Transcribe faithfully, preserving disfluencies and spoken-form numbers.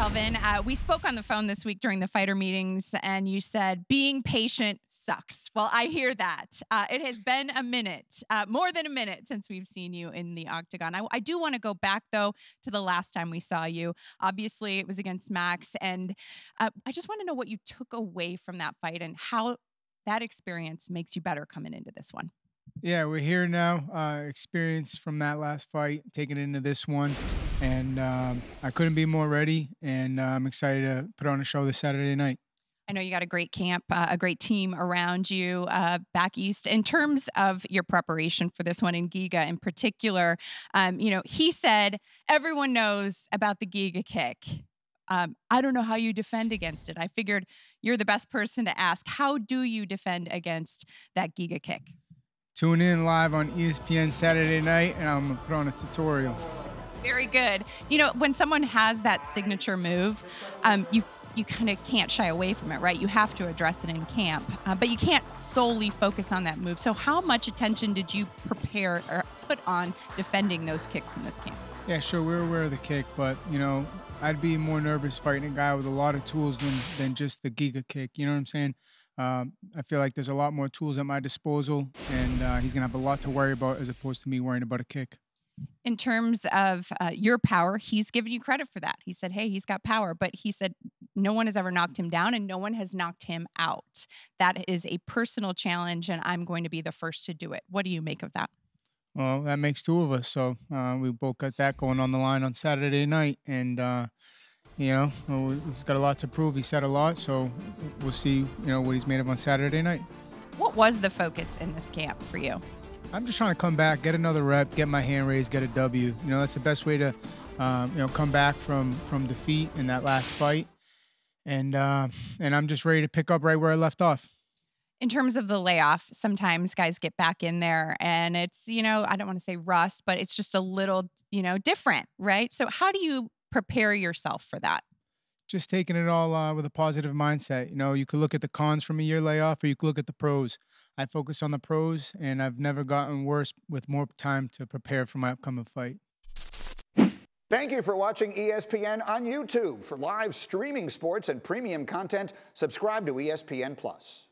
Calvin. Uh, we spoke on the phone this week during the fighter meetings, and you said being patient sucks. Well, I hear that. Uh, it has been a minute, uh, more than a minute since we've seen you in the Octagon. I, I do want to go back, though, to the last time we saw you. Obviously, it was against Max, and uh, I just want to know what you took away from that fight and how that experience makes you better coming into this one. Yeah, we're here now. Uh, experience from that last fight, taking it into this one. And um, I couldn't be more ready, and uh, I'm excited to put on a show this Saturday night. I know you got a great camp, uh, a great team around you uh, back east. In terms of your preparation for this one, in Giga in particular, um, you know, he said everyone knows about the Giga kick. Um, I don't know how you defend against it. I figured you're the best person to ask. How do you defend against that Giga kick? Tune in live on E S P N Saturday night, and I'm going to put on a tutorial. Very good. You know, when someone has that signature move, um, you you kind of can't shy away from it, right? You have to address it in camp, uh, but you can't solely focus on that move. So how much attention did you prepare or put on defending those kicks in this camp? Yeah, sure. We're aware of the kick, but, you know, I'd be more nervous fighting a guy with a lot of tools than, than just the Giga kick. You know what I'm saying? Um, I feel like there's a lot more tools at my disposal, and uh, he's going to have a lot to worry about as opposed to me worrying about a kick. In terms of uh, your power, he's given you credit for that. He said, hey, he's got power, but he said no one has ever knocked him down and no one has knocked him out. That is a personal challenge, and I'm going to be the first to do it. What do you make of that? Well, that makes two of us, so uh, we both got that going on the line on Saturday night, and uh, you know, he's got a lot to prove. He said a lot, so we'll see, you know, what he's made of on Saturday night. What was the focus in this camp for you? I'm just trying to come back, get another rep, get my hand raised, get a W. You know, that's the best way to, um, you know, come back from from defeat in that last fight. And uh, and I'm just ready to pick up right where I left off. In terms of the layoff, sometimes guys get back in there and it's, you know, I don't want to say rust, but it's just a little, you know, different, right? So how do you prepare yourself for that? Just taking it all uh, with a positive mindset. You know, you could look at the cons from a year layoff, or you could look at the pros. I focus on the pros, and I've never gotten worse with more time to prepare for my upcoming fight. Thank you for watching E S P N on YouTube. For live streaming sports and premium content, subscribe to E S P N plus.